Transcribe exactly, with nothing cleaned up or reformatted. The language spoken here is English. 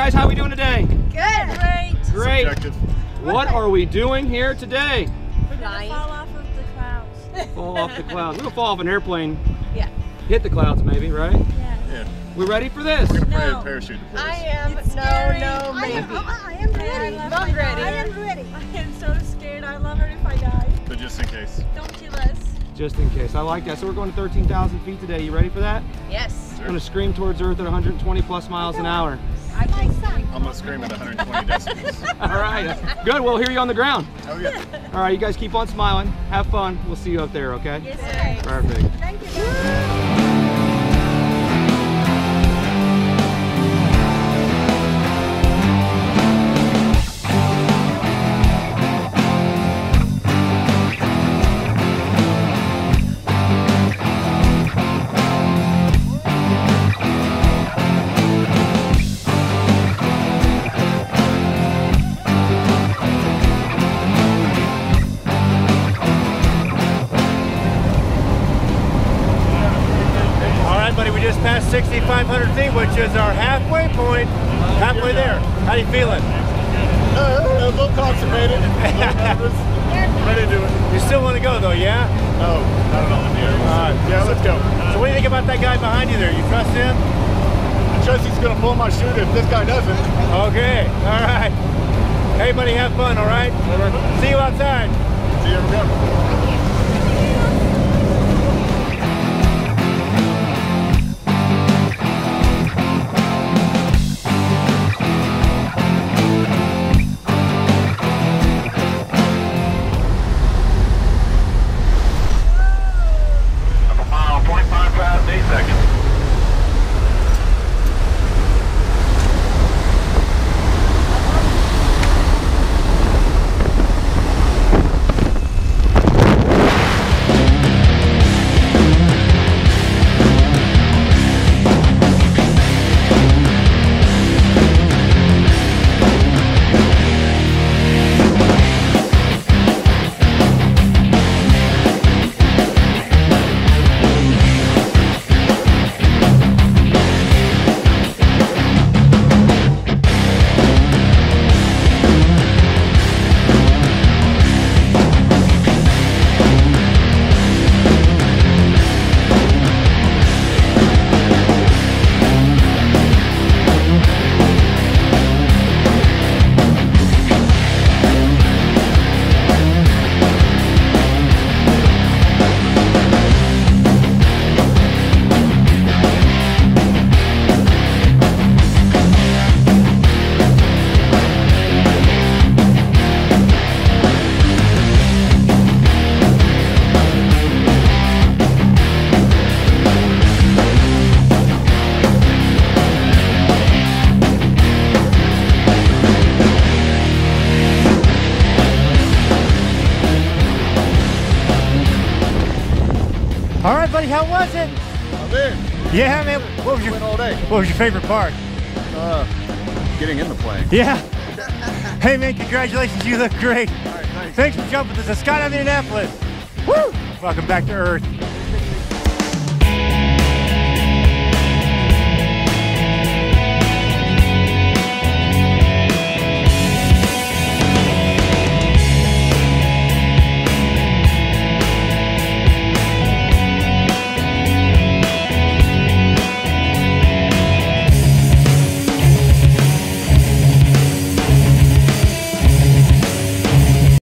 guys, how are we doing today? Good. Great. Great. Subjective. What are we doing here today? We're gonna fall off of the clouds. Fall off the clouds. We're gonna fall off an airplane. Yeah. Hit the clouds maybe, right? Yeah. yeah. We ready for this? We're gonna pray no. a parachute deploys. I am. It's no, scary. no, maybe. I am, I am ready. I, I ready. I am ready. I am so scared. I love her if I die. But just in case. Don't kill us. Just in case. I like that. So we're going to thirteen thousand feet today. You ready for that? Yes. Sure. I'm gonna scream towards Earth at one hundred twenty plus miles an hour. I think so. I'm gonna scream at one hundred twenty decibels. All right. Good. We'll hear you on the ground. Oh yeah. All right. You guys keep on smiling. Have fun. We'll see you up there. Okay? Yes, sir. Perfect. Thank you. Guys. sixty-five hundred feet, which is our halfway point, halfway there. How are you feeling? Uh, a little constipated, a little nervous. Ready to do it. You still want to go though, yeah? No, not at all. All right, yeah, let's go. So what do you think about that guy behind you there? You trust him? I trust he's going to pull my chute if this guy doesn't. Okay, all right. Everybody have fun, all right? See you outside. See you everyone. All right, buddy, how was it? I'm in. Yeah, man. What was your went all day? What was your favorite part? Uh, getting in the plane. Yeah. Hey, man, congratulations. You look great. All right, thanks. Thanks for jumping. This is Skydive Indianapolis. Woo! Welcome back to Earth.